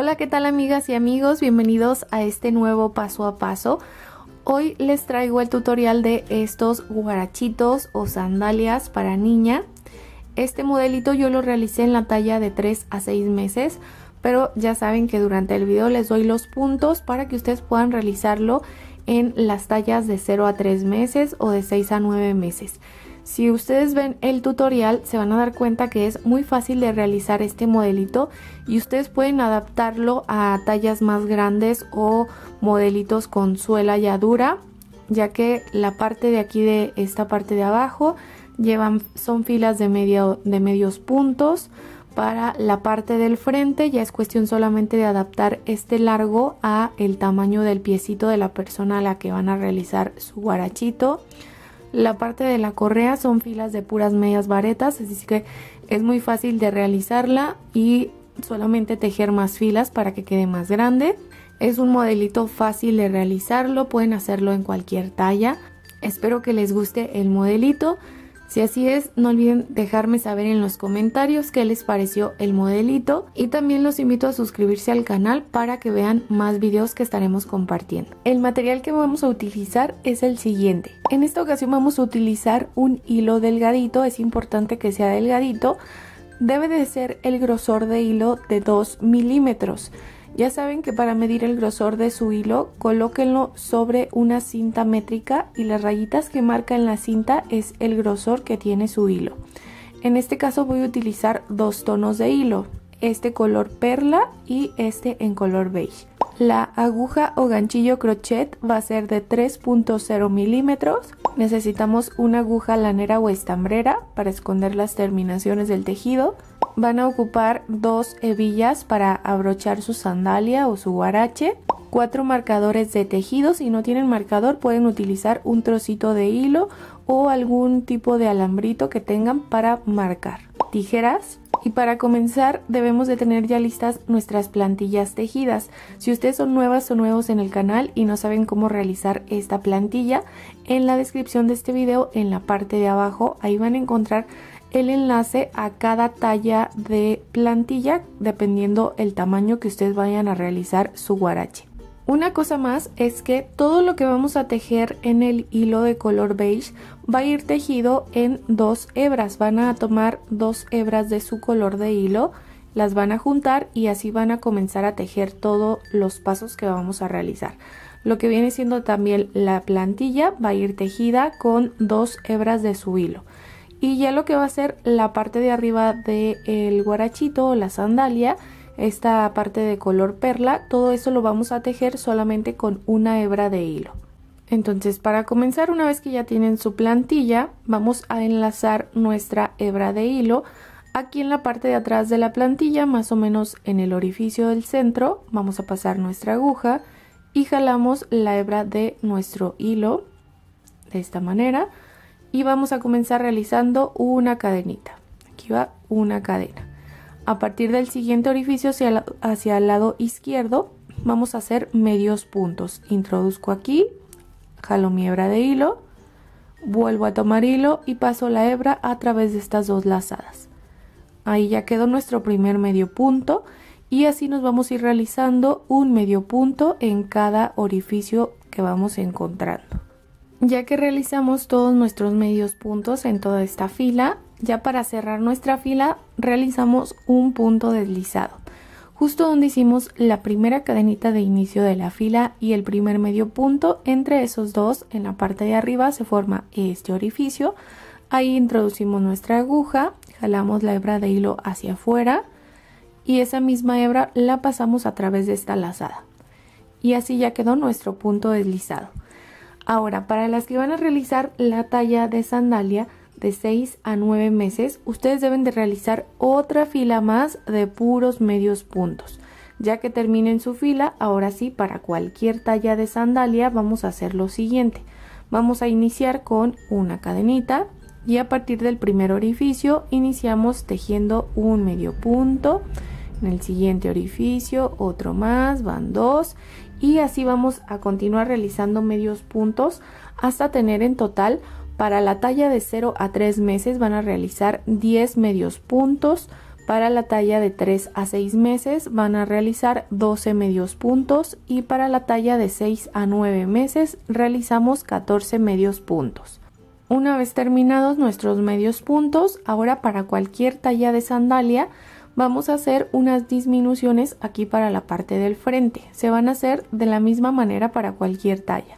Hola, ¿qué tal amigas y amigos? Bienvenidos a este nuevo paso a paso. Hoy les traigo el tutorial de estos guarachitos o sandalias para niña. Este modelito yo lo realicé en la talla de 3 a 6 meses, pero ya saben que durante el video les doy los puntos para que ustedes puedan realizarlo en las tallas de 0 a 3 meses o de 6 a 9 meses. Si ustedes ven el tutorial se van a dar cuenta que es muy fácil de realizar este modelito y ustedes pueden adaptarlo a tallas más grandes o modelitos con suela ya dura, ya que la parte de aquí de esta parte de abajo son filas de medios puntos. Para la parte del frente ya es cuestión solamente de adaptar este largo a el tamaño del piecito de la persona a la que van a realizar su guarachito. La parte de la correa son filas de puras medias varetas, así que es muy fácil de realizarla y solamente tejer más filas para que quede más grande. Es un modelito fácil de realizarlo, pueden hacerlo en cualquier talla. Espero que les guste el modelito. Si así es, no olviden dejarme saber en los comentarios qué les pareció el modelito y también los invito a suscribirse al canal para que vean más videos que estaremos compartiendo. El material que vamos a utilizar es el siguiente. En esta ocasión vamos a utilizar un hilo delgadito, es importante que sea delgadito, debe de ser el grosor de hilo de 2 milímetros. Ya saben que para medir el grosor de su hilo, colóquenlo sobre una cinta métrica y las rayitas que marcan la cinta es el grosor que tiene su hilo. En este caso voy a utilizar dos tonos de hilo, este color perla y este en color beige. La aguja o ganchillo crochet va a ser de 3.0 milímetros. Necesitamos una aguja lanera o estambrera para esconder las terminaciones del tejido. Van a ocupar dos hebillas para abrochar su sandalia o su guarache, 4 marcadores de tejido. Si no tienen marcador pueden utilizar un trocito de hilo o algún tipo de alambrito que tengan para marcar, tijeras. Y para comenzar debemos de tener ya listas nuestras plantillas tejidas. Si ustedes son nuevas o nuevos en el canal y no saben cómo realizar esta plantilla, en la descripción de este video, en la parte de abajo, ahí van a encontrar el enlace a cada talla de plantilla dependiendo el tamaño que ustedes vayan a realizar su guarache. Una cosa más es que todo lo que vamos a tejer en el hilo de color beige va a ir tejido en dos hebras. Van a tomar dos hebras de su color de hilo, las van a juntar y así van a comenzar a tejer todos los pasos que vamos a realizar. Lo que viene siendo también la plantilla va a ir tejida con dos hebras de su hilo. Y ya lo que va a ser la parte de arriba del guarachito o la sandalia, esta parte de color perla, todo eso lo vamos a tejer solamente con una hebra de hilo. Entonces, para comenzar, una vez que ya tienen su plantilla, vamos a enlazar nuestra hebra de hilo. Aquí en la parte de atrás de la plantilla, más o menos en el orificio del centro, vamos a pasar nuestra aguja y jalamos la hebra de nuestro hilo de esta manera. Y vamos a comenzar realizando una cadenita. Aquí va una cadena. A partir del siguiente orificio hacia el lado izquierdo vamos a hacer medios puntos. Introduzco aquí, jalo mi hebra de hilo, vuelvo a tomar hilo y paso la hebra a través de estas dos lazadas. Ahí ya quedó nuestro primer medio punto y así nos vamos a ir realizando un medio punto en cada orificio que vamos encontrando. Ya que realizamos todos nuestros medios puntos en toda esta fila, ya para cerrar nuestra fila realizamos un punto deslizado. Justo donde hicimos la primera cadenita de inicio de la fila y el primer medio punto, entre esos dos, en la parte de arriba se forma este orificio. Ahí introducimos nuestra aguja, jalamos la hebra de hilo hacia afuera y esa misma hebra la pasamos a través de esta lazada. Y así ya quedó nuestro punto deslizado. Ahora, para las que van a realizar la talla de sandalia de 6 a 9 meses, ustedes deben de realizar otra fila más de puros medios puntos. Ya que terminen su fila, ahora sí, para cualquier talla de sandalia vamos a hacer lo siguiente. Vamos a iniciar con una cadenita y a partir del primer orificio iniciamos tejiendo un medio punto. En el siguiente orificio otro más, van dos. Y así vamos a continuar realizando medios puntos hasta tener en total, para la talla de 0 a 3 meses van a realizar 10 medios puntos, Para la talla de 3 a 6 meses van a realizar 12 medios puntos y para la talla de 6 a 9 meses realizamos 14 medios puntos. Una vez terminados nuestros medios puntos, ahora para cualquier talla de sandalia vamos a hacer unas disminuciones aquí para la parte del frente. Se van a hacer de la misma manera para cualquier talla.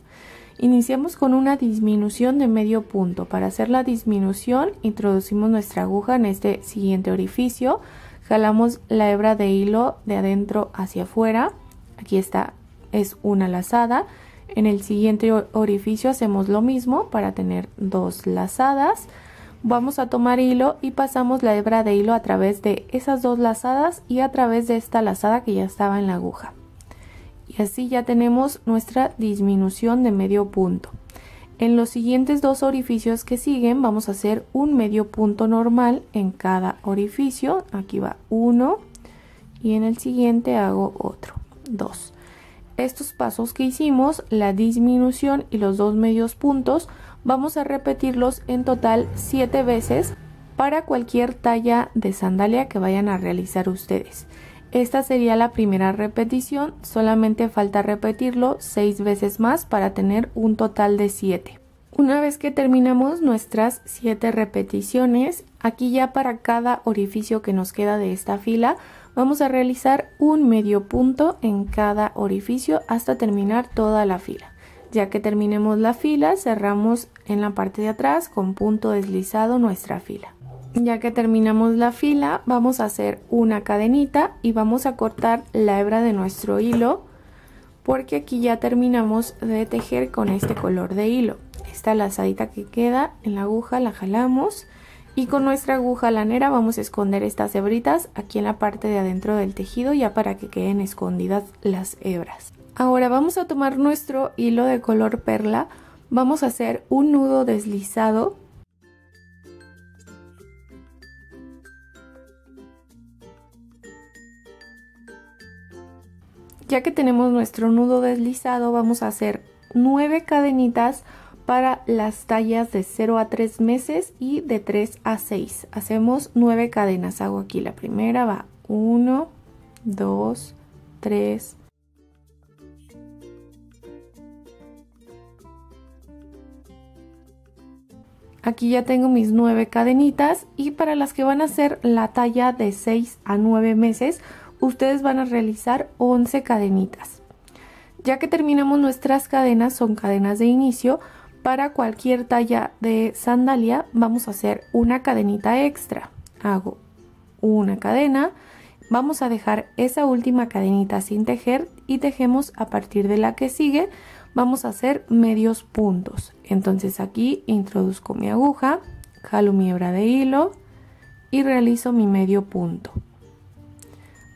Iniciamos con una disminución de medio punto. Para hacer la disminución introducimos nuestra aguja en este siguiente orificio, jalamos la hebra de hilo de adentro hacia afuera, aquí está, es una lazada. En el siguiente orificio hacemos lo mismo para tener dos lazadas. Vamos a tomar hilo y pasamos la hebra de hilo a través de esas dos lazadas y a través de esta lazada que ya estaba en la aguja. Y así ya tenemos nuestra disminución de medio punto. En los siguientes dos orificios que siguen vamos a hacer un medio punto normal en cada orificio. Aquí va uno y en el siguiente hago otro, dos. Estos pasos que hicimos, la disminución y los dos medios puntos, vamos a repetirlos en total 7 veces para cualquier talla de sandalia que vayan a realizar ustedes. Esta sería la primera repetición, solamente falta repetirlo 6 veces más para tener un total de 7. Una vez que terminamos nuestras 7 repeticiones, aquí ya para cada orificio que nos queda de esta fila, vamos a realizar un medio punto en cada orificio hasta terminar toda la fila. Ya que terminemos la fila, cerramos en la parte de atrás con punto deslizado nuestra fila. Ya que terminamos la fila, vamos a hacer una cadenita y vamos a cortar la hebra de nuestro hilo porque aquí ya terminamos de tejer con este color de hilo. Esta lazadita que queda en la aguja la jalamos y con nuestra aguja lanera vamos a esconder estas hebritas aquí en la parte de adentro del tejido ya para que queden escondidas las hebras. Ahora vamos a tomar nuestro hilo de color perla, vamos a hacer un nudo deslizado. Ya que tenemos nuestro nudo deslizado, vamos a hacer 9 cadenitas para las tallas de 0 a 3 meses y de 3 a 6. Hacemos 9 cadenas, hago aquí la primera, va 1, 2, 3, aquí ya tengo mis 9 cadenitas y para las que van a hacer la talla de 6 a 9 meses, ustedes van a realizar 11 cadenitas. Ya que terminamos nuestras cadenas, son cadenas de inicio, para cualquier talla de sandalia vamos a hacer una cadenita extra. Hago una cadena, vamos a dejar esa última cadenita sin tejer y tejemos a partir de la que sigue, vamos a hacer medios puntos. Entonces aquí introduzco mi aguja, jalo mi hebra de hilo y realizo mi medio punto.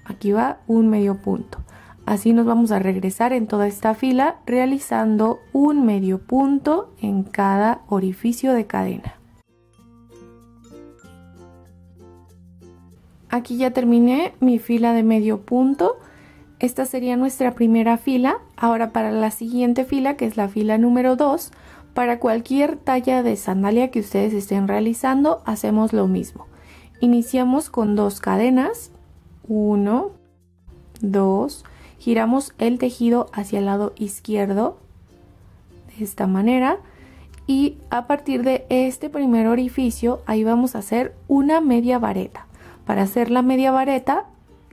Aquí va un medio punto. Así nos vamos a regresar en toda esta fila realizando un medio punto en cada orificio de cadena. Aquí ya terminé mi fila de medio punto. Esta sería nuestra primera fila. Ahora para la siguiente fila, que es la fila número 2, para cualquier talla de sandalia que ustedes estén realizando, hacemos lo mismo. Iniciamos con 2 cadenas. 1, 2, giramos el tejido hacia el lado izquierdo de esta manera y a partir de este primer orificio ahí vamos a hacer una media vareta. Para hacer la media vareta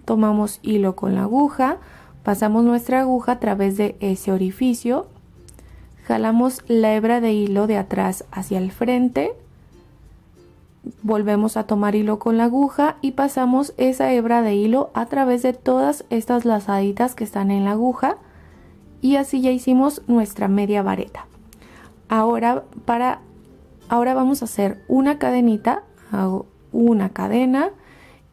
tomamos hilo con la aguja, pasamos nuestra aguja a través de ese orificio, jalamos la hebra de hilo de atrás hacia el frente. Volvemos a tomar hilo con la aguja y pasamos esa hebra de hilo a través de todas estas lazaditas que están en la aguja y así ya hicimos nuestra media vareta. Ahora vamos a hacer una cadenita, hago una cadena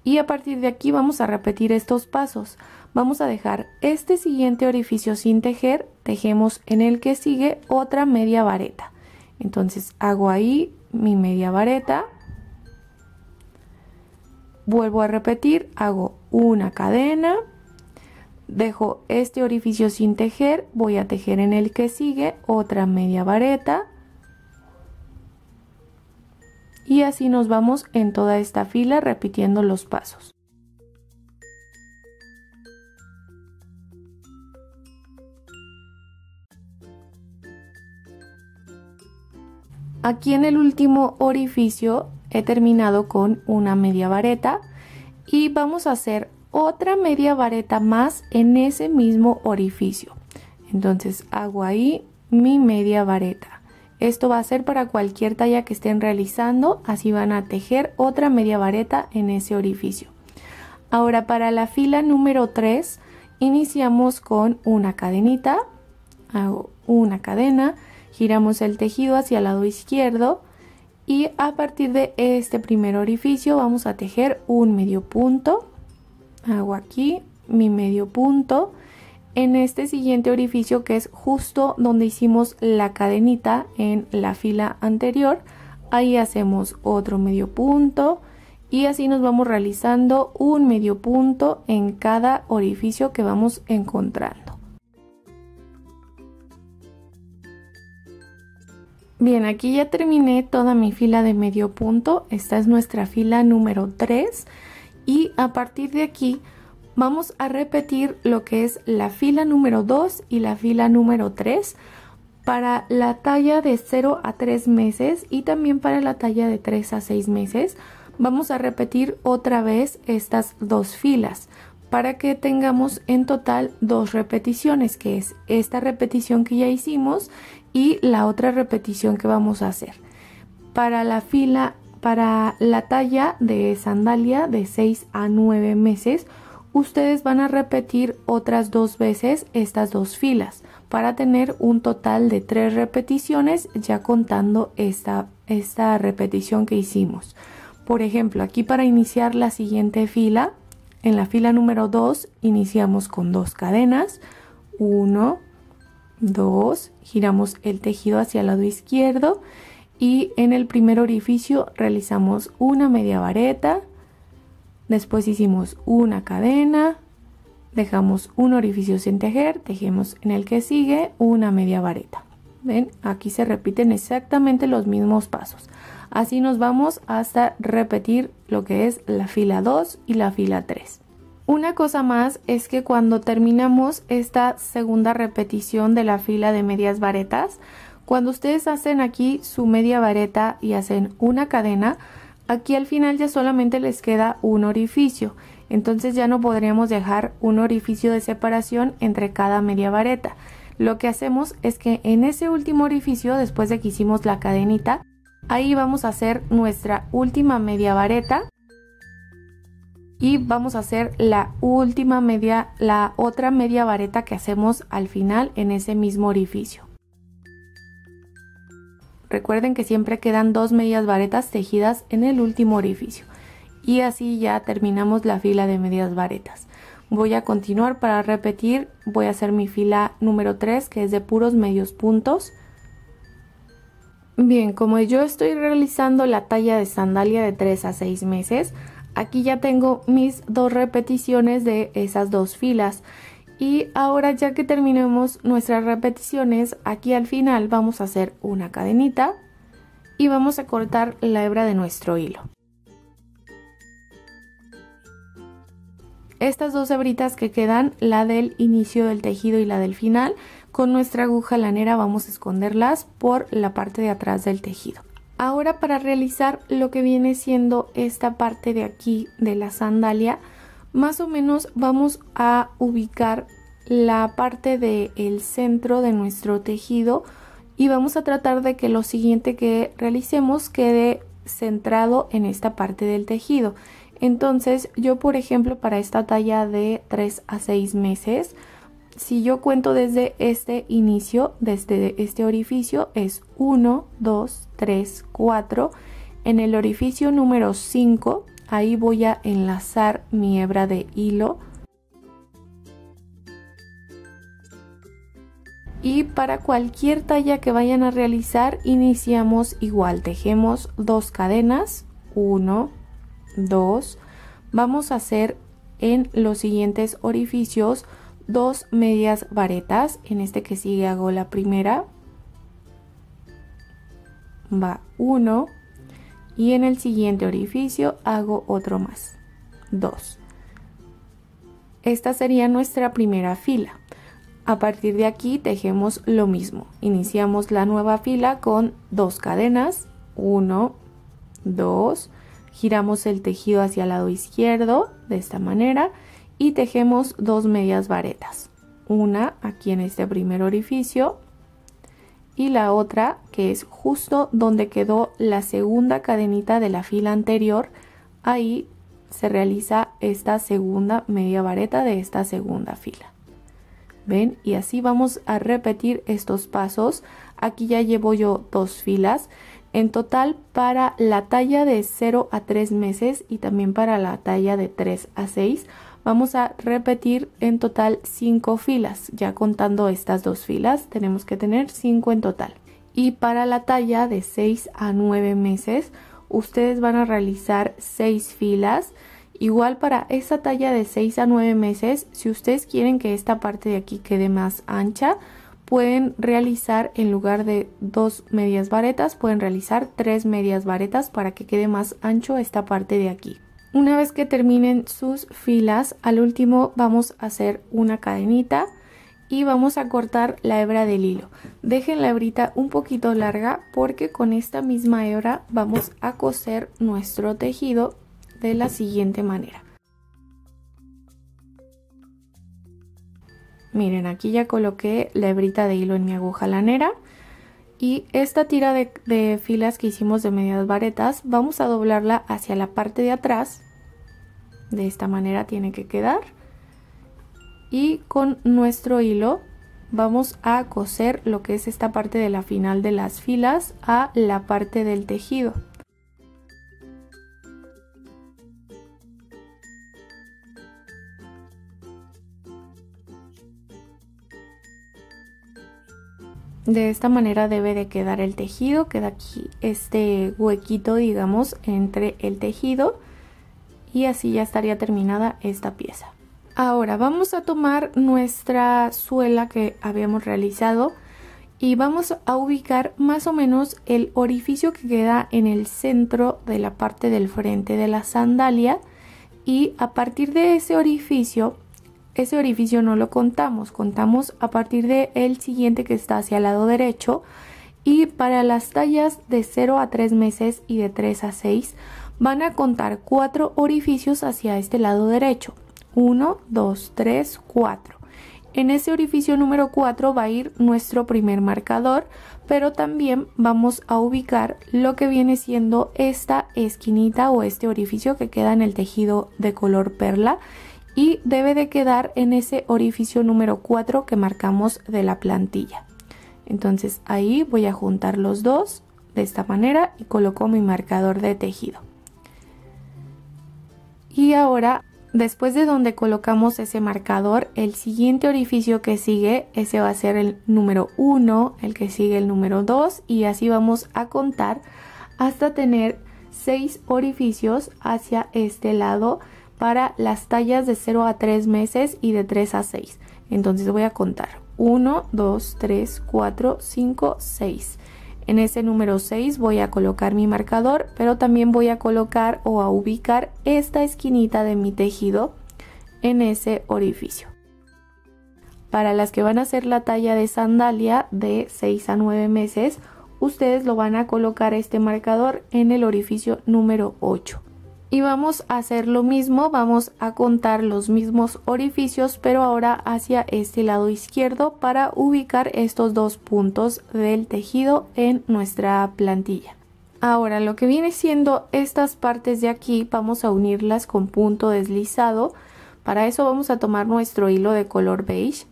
y a partir de aquí vamos a repetir estos pasos. Vamos a dejar este siguiente orificio sin tejer, tejemos en el que sigue otra media vareta. Entonces hago ahí mi media vareta. Vuelvo a repetir, hago una cadena, dejo este orificio sin tejer, voy a tejer en el que sigue otra media vareta y así nos vamos en toda esta fila repitiendo los pasos. Aquí en el último orificio he terminado con una media vareta y vamos a hacer otra media vareta más en ese mismo orificio. Entonces hago ahí mi media vareta. Esto va a ser para cualquier talla que estén realizando, así van a tejer otra media vareta en ese orificio. Ahora para la fila número 3 iniciamos con una cadenita, hago una cadena, giramos el tejido hacia el lado izquierdo y a partir de este primer orificio vamos a tejer un medio punto, hago aquí mi medio punto. En este siguiente orificio, que es justo donde hicimos la cadenita en la fila anterior, ahí hacemos otro medio punto y así nos vamos realizando un medio punto en cada orificio que vamos encontrando. Bien, aquí ya terminé toda mi fila de medio punto. Esta es nuestra fila número 3 y a partir de aquí vamos a repetir lo que es la fila número 2 y la fila número 3 para la talla de 0 a 3 meses y también para la talla de 3 a 6 meses. Vamos a repetir otra vez estas dos filas para que tengamos en total dos repeticiones, que es esta repetición que ya hicimos y la otra repetición que vamos a hacer. Para la talla de sandalia de 6 a 9 meses, ustedes van a repetir otras dos veces estas dos filas para tener un total de 3 repeticiones, ya contando esta repetición que hicimos. Por ejemplo, aquí para iniciar la siguiente fila, en la fila número 2 iniciamos con 2 cadenas, 1, 2, giramos el tejido hacia el lado izquierdo y en el primer orificio realizamos una media vareta. Después hicimos una cadena, dejamos un orificio sin tejer, tejemos en el que sigue una media vareta. ¿Ven? Aquí se repiten exactamente los mismos pasos. Así nos vamos hasta repetir lo que es la fila 2 y la fila 3. Una cosa más es que cuando terminamos esta segunda repetición de la fila de medias varetas, cuando ustedes hacen aquí su media vareta y hacen una cadena, aquí al final ya solamente les queda un orificio, entonces ya no podríamos dejar un orificio de separación entre cada media vareta. Lo que hacemos es que en ese último orificio, después de que hicimos la cadenita, ahí vamos a hacer nuestra última media vareta y vamos a hacer la otra media vareta que hacemos al final en ese mismo orificio. Recuerden que siempre quedan dos medias varetas tejidas en el último orificio. Y así ya terminamos la fila de medias varetas. Voy a continuar para repetir. Voy a hacer mi fila número 3, que es de puros medios puntos. Bien, como yo estoy realizando la talla de sandalia de 3 a 6 meses, aquí ya tengo mis dos repeticiones de esas dos filas. Y ahora, ya que terminemos nuestras repeticiones, aquí al final vamos a hacer una cadenita y vamos a cortar la hebra de nuestro hilo. Estas dos hebritas que quedan, la del inicio del tejido y la del final, con nuestra aguja lanera vamos a esconderlas por la parte de atrás del tejido. Ahora, para realizar lo que viene siendo esta parte de aquí de la sandalia, más o menos vamos a ubicar la parte del centro de nuestro tejido y vamos a tratar de que lo siguiente que realicemos quede centrado en esta parte del tejido. Entonces yo, por ejemplo, para esta talla de 3 a 6 meses, si yo cuento desde este inicio, desde este orificio, es 1, 2, 3, 4. En el orificio número 5, ahí voy a enlazar mi hebra de hilo. Y para cualquier talla que vayan a realizar iniciamos igual, tejemos 2 cadenas, 1, 2. Vamos a hacer en los siguientes orificios 2 medias varetas. En este que sigue hago la primera, va 1. Y en el siguiente orificio hago otro más, 2. Esta sería nuestra primera fila. A partir de aquí tejemos lo mismo. Iniciamos la nueva fila con 2 cadenas, 1, 2, giramos el tejido hacia el lado izquierdo de esta manera y tejemos 2 medias varetas. Una aquí en este primer orificio y la otra que es justo donde quedó la segunda cadenita de la fila anterior. Ahí se realiza esta segunda media vareta de esta segunda fila. ¿Ven? Y así vamos a repetir estos pasos. Aquí ya llevo yo 2 filas. En total para la talla de 0 a 3 meses y también para la talla de 3 a 6 vamos a repetir en total 5 filas. Ya contando estas 2 filas tenemos que tener 5 en total. Y para la talla de 6 a 9 meses ustedes van a realizar 6 filas. Igual para esta talla de 6 a 9 meses, si ustedes quieren que esta parte de aquí quede más ancha, pueden realizar en lugar de 2 medias varetas, pueden realizar 3 medias varetas para que quede más ancho esta parte de aquí. Una vez que terminen sus filas, al último vamos a hacer una cadenita y vamos a cortar la hebra del hilo. Dejen la hebrita un poquito larga porque con esta misma hebra vamos a coser nuestro tejido de la siguiente manera. Miren, aquí ya coloqué la hebrita de hilo en mi aguja lanera y esta tira de filas que hicimos de medias varetas vamos a doblarla hacia la parte de atrás. De esta manera tiene que quedar y con nuestro hilo vamos a coser lo que es esta parte de la final de las filas a la parte del tejido. De esta manera debe de quedar el tejido, queda aquí este huequito, digamos, entre el tejido y así ya estaría terminada esta pieza. Ahora vamos a tomar nuestra suela que habíamos realizado y vamos a ubicar más o menos el orificio que queda en el centro de la parte del frente de la sandalia y a partir de ese orificio no lo contamos, contamos a partir del siguiente que está hacia el lado derecho. Y para las tallas de 0 a 3 meses y de 3 a 6 van a contar 4 orificios hacia este lado derecho. 1, 2, 3, 4. En ese orificio número 4 va a ir nuestro primer marcador, pero también vamos a ubicar lo que viene siendo esta esquinita o este orificio que queda en el tejido de color perla. Y debe de quedar en ese orificio número 4 que marcamos de la plantilla. Entonces ahí voy a juntar los dos de esta manera y coloco mi marcador de tejido. Y ahora, después de donde colocamos ese marcador, el siguiente orificio que sigue, ese va a ser el número 1, el que sigue el número 2 y así vamos a contar hasta tener 6 orificios hacia este lado para las tallas de 0 a 3 meses y de 3 a 6. Entonces voy a contar 1, 2, 3, 4, 5, 6. En ese número 6 voy a colocar mi marcador, pero también voy a colocar o a ubicar esta esquinita de mi tejido en ese orificio. Para las que van a hacer la talla de sandalia de 6 a 9 meses, ustedes lo van a colocar este marcador en el orificio número 8. Y vamos a hacer lo mismo, vamos a contar los mismos orificios, pero ahora hacia este lado izquierdo para ubicar estos dos puntos del tejido en nuestra plantilla. Ahora lo que viene siendo estas partes de aquí, vamos a unirlas con punto deslizado. Para eso vamos a tomar nuestro hilo de color beige.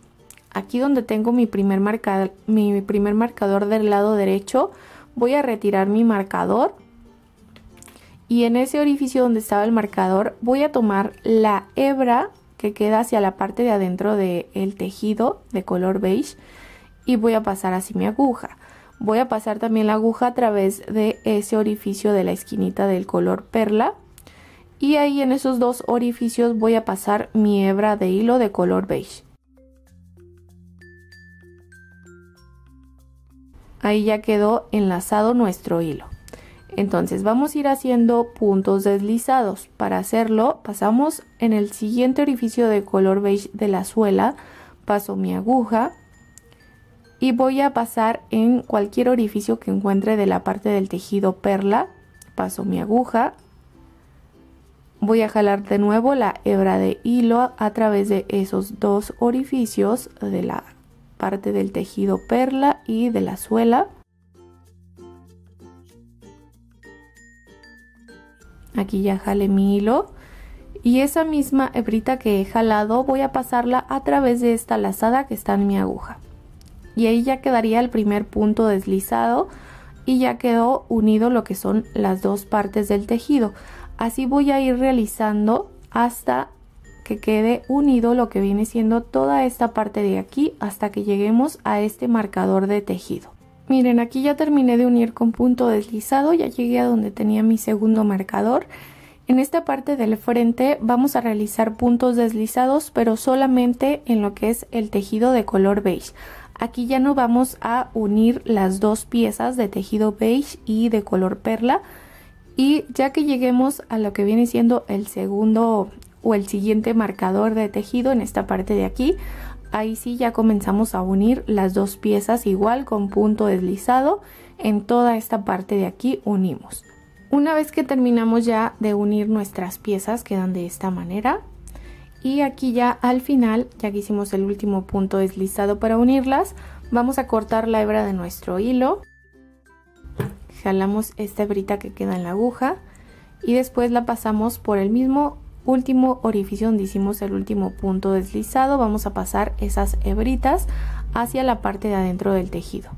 Aquí donde tengo mi primer marcador del lado derecho, voy a retirar mi marcador. Y en ese orificio donde estaba el marcador voy a tomar la hebra que queda hacia la parte de adentro del tejido de color beige y voy a pasar así mi aguja. Voy a pasar también la aguja a través de ese orificio de la esquinita del color perla y ahí en esos dos orificios voy a pasar mi hebra de hilo de color beige. Ahí ya quedó enlazado nuestro hilo. Entonces vamos a ir haciendo puntos deslizados. Para hacerlo pasamos en el siguiente orificio de color beige de la suela paso mi aguja y voy a pasar en cualquier orificio que encuentre de la parte del tejido perla, paso mi aguja, voy a jalar de nuevo la hebra de hilo a través de esos dos orificios de la parte del tejido perla y de la suela. Aquí ya jalé mi hilo y esa misma hebrita que he jalado voy a pasarla a través de esta lazada que está en mi aguja. Y ahí ya quedaría el primer punto deslizado y ya quedó unido lo que son las dos partes del tejido. Así voy a ir realizando hasta que quede unido lo que viene siendo toda esta parte de aquí hasta que lleguemos a este marcador de tejido. Miren, aquí ya terminé de unir con punto deslizado, ya llegué a donde tenía mi segundo marcador. En esta parte del frente vamos a realizar puntos deslizados, pero solamente en lo que es el tejido de color beige. Aquí ya no vamos a unir las dos piezas de tejido beige y de color perla. Y ya que lleguemos a lo que viene siendo el segundo o el siguiente marcador de tejido en esta parte de aquí, ahí sí ya comenzamos a unir las dos piezas igual con punto deslizado. En toda esta parte de aquí unimos. Una vez que terminamos ya de unir nuestras piezas quedan de esta manera. Y aquí ya al final, ya que hicimos el último punto deslizado para unirlas, vamos a cortar la hebra de nuestro hilo. Jalamos esta hebrita que queda en la aguja y después la pasamos por el mismo último orificio donde hicimos el último punto deslizado. Vamos a pasar esas hebritas hacia la parte de adentro del tejido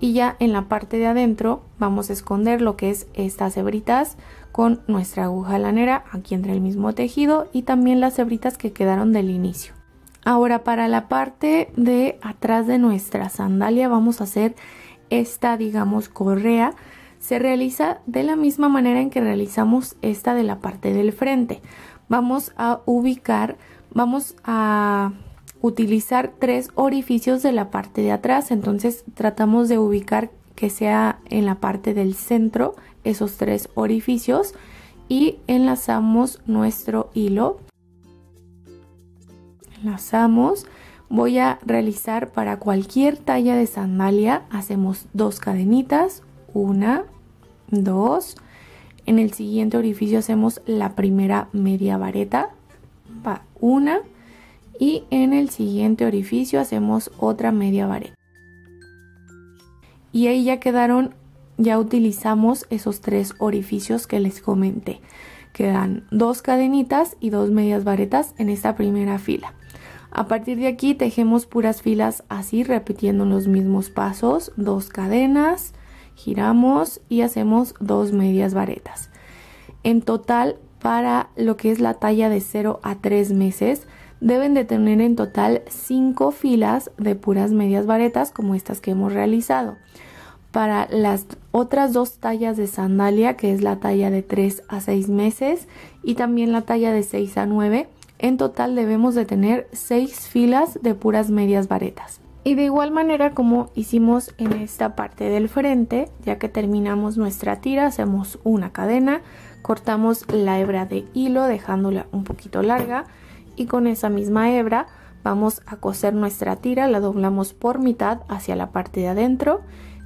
y ya en la parte de adentro vamos a esconder lo que es estas hebritas con nuestra aguja lanera aquí entre el mismo tejido y también las hebritas que quedaron del inicio. Ahora para la parte de atrás de nuestra sandalia vamos a hacer esta, digamos, correa. Se realiza de la misma manera en que realizamos esta de la parte del frente. Vamos a ubicar, vamos a utilizar tres orificios de la parte de atrás, entonces tratamos de ubicar que sea en la parte del centro esos tres orificios y enlazamos nuestro hilo. Enlazamos. Voy a realizar para cualquier talla de sandalia, hacemos dos cadenitas, una, dos, en el siguiente orificio hacemos la primera media vareta, va una, y en el siguiente orificio hacemos otra media vareta. Y ahí ya quedaron, ya utilizamos esos tres orificios que les comenté. Quedan dos cadenitas y dos medias varetas en esta primera fila. A partir de aquí tejemos puras filas así, repitiendo los mismos pasos, dos cadenas, giramos y hacemos dos medias varetas. En total, para lo que es la talla de 0 a 3 meses, deben de tener en total 5 filas de puras medias varetas como estas que hemos realizado. Para las otras dos tallas de sandalia, que es la talla de 3 a 6 meses y también la talla de 6 a 9, en total debemos de tener 6 filas de puras medias varetas. Y de igual manera como hicimos en esta parte del frente, ya que terminamos nuestra tira, hacemos una cadena, cortamos la hebra de hilo dejándola un poquito larga y con esa misma hebra vamos a coser nuestra tira, la doblamos por mitad hacia la parte de adentro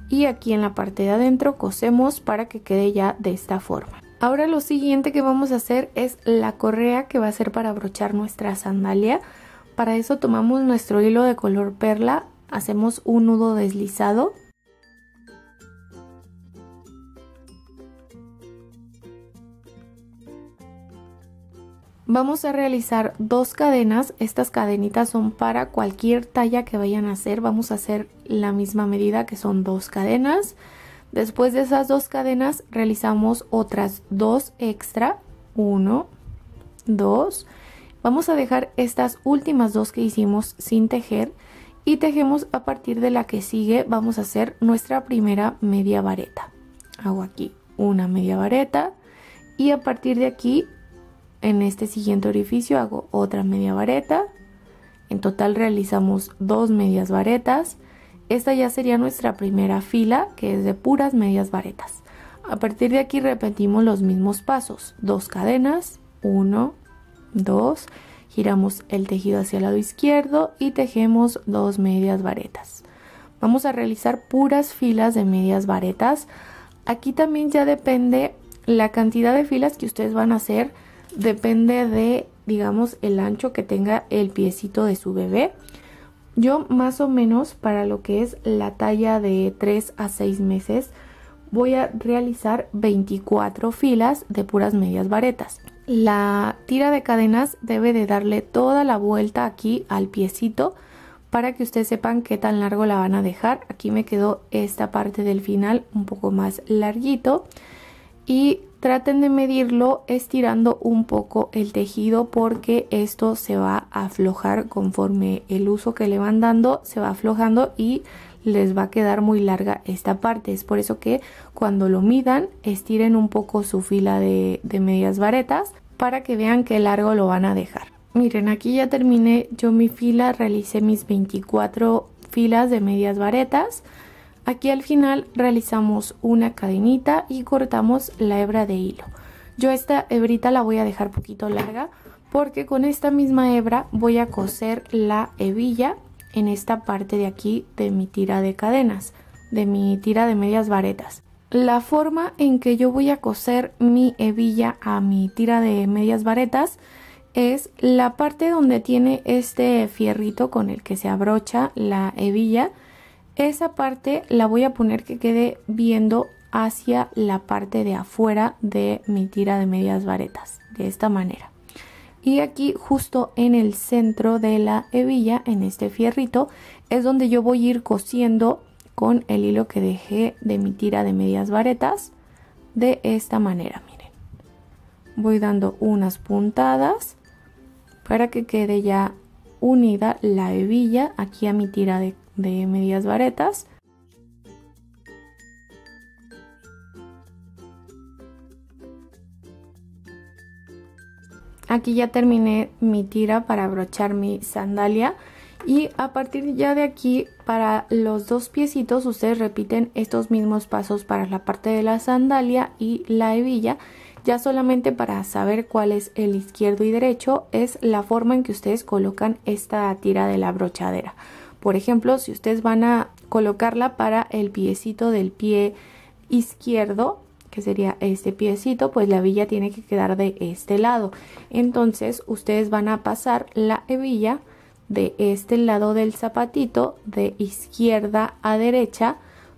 y aquí en la parte de adentro cosemos para que quede ya de esta forma. Ahora lo siguiente que vamos a hacer es la correa que va a ser para brochar nuestra sandalia. Para eso tomamos nuestro hilo de color perla, hacemos un nudo deslizado. Vamos a realizar dos cadenas, estas cadenitas son para cualquier talla que vayan a hacer, vamos a hacer la misma medida que son dos cadenas. Después de esas dos cadenas realizamos otras dos extra, 1, 2. Vamos a dejar estas últimas dos que hicimos sin tejer y tejemos a partir de la que sigue. Vamos a hacer nuestra primera media vareta. Hago aquí una media vareta y a partir de aquí en este siguiente orificio hago otra media vareta. En total realizamos dos medias varetas. Esta ya sería nuestra primera fila, que es de puras medias varetas. A partir de aquí repetimos los mismos pasos. Dos cadenas, 1, 2, giramos el tejido hacia el lado izquierdo y tejemos dos medias varetas. Vamos a realizar puras filas de medias varetas. Aquí también ya depende la cantidad de filas que ustedes van a hacer, depende de, digamos, el ancho que tenga el piecito de su bebé. Yo más o menos para lo que es la talla de 3 a 6 meses voy a realizar 24 filas de puras medias varetas. La tira de cadenas debe de darle toda la vuelta aquí al piecito para que ustedes sepan qué tan largo la van a dejar. Aquí me quedó esta parte del final un poco más larguito y traten de medirlo estirando un poco el tejido porque esto se va a aflojar conforme el uso que le van dando, se va aflojando y les va a quedar muy larga esta parte. Es por eso que cuando lo midan estiren un poco su fila de medias varetas para que vean qué largo lo van a dejar. Miren, aquí ya terminé yo mi fila, realicé mis 24 filas de medias varetas. Aquí al final realizamos una cadenita y cortamos la hebra de hilo. Yo esta hebrita la voy a dejar poquito larga porque con esta misma hebra voy a coser la hebilla en esta parte de aquí de mi tira de cadenas, de mi tira de medias varetas. La forma en que yo voy a coser mi hebilla a mi tira de medias varetas es la parte donde tiene este fierrito con el que se abrocha la hebilla. Esa parte la voy a poner que quede viendo hacia la parte de afuera de mi tira de medias varetas, de esta manera. Y aquí justo en el centro de la hebilla, en este fierrito, es donde yo voy a ir cosiendo con el hilo que dejé de mi tira de medias varetas, de esta manera, miren. Voy dando unas puntadas para que quede ya unida la hebilla aquí a mi tira de medias varetas. Aquí ya terminé mi tira para abrochar mi sandalia y a partir ya de aquí para los dos piecitos ustedes repiten estos mismos pasos para la parte de la sandalia y la hebilla. Ya solamente para saber cuál es el izquierdo y derecho es la forma en que ustedes colocan esta tira de la brochadera. Por ejemplo, si ustedes van a colocarla para el piecito del pie izquierdo, que sería este piecito, pues la hebilla tiene que quedar de este lado. Entonces ustedes van a pasar la hebilla de este lado del zapatito de izquierda a derecha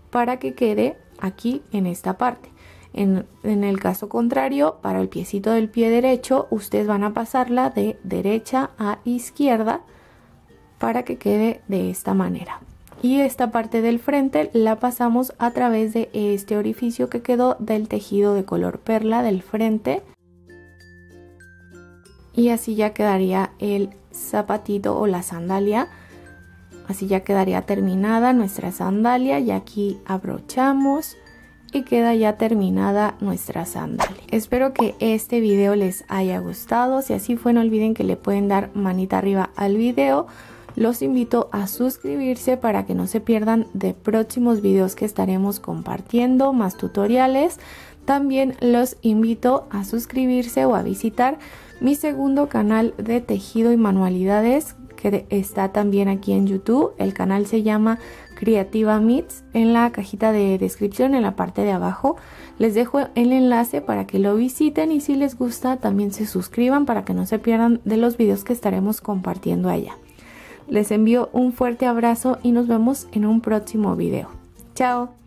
para que quede aquí en esta parte. En el caso contrario, para el piecito del pie derecho, ustedes van a pasarla de derecha a izquierda para que quede de esta manera. Y esta parte del frente la pasamos a través de este orificio que quedó del tejido de color perla del frente. Y así ya quedaría el zapatito o la sandalia. Así ya quedaría terminada nuestra sandalia y aquí abrochamos y queda ya terminada nuestra sandalia. Espero que este video les haya gustado. Si así fue, no olviden que le pueden dar manita arriba al video. Los invito a suscribirse para que no se pierdan de próximos videos que estaremos compartiendo, más tutoriales. También los invito a suscribirse o a visitar mi segundo canal de tejido y manualidades que está también aquí en YouTube. El canal se llama Creativa Mix. En la cajita de descripción, en la parte de abajo, les dejo el enlace para que lo visiten y si les gusta también se suscriban para que no se pierdan de los videos que estaremos compartiendo allá. Les envío un fuerte abrazo y nos vemos en un próximo video. ¡Chao!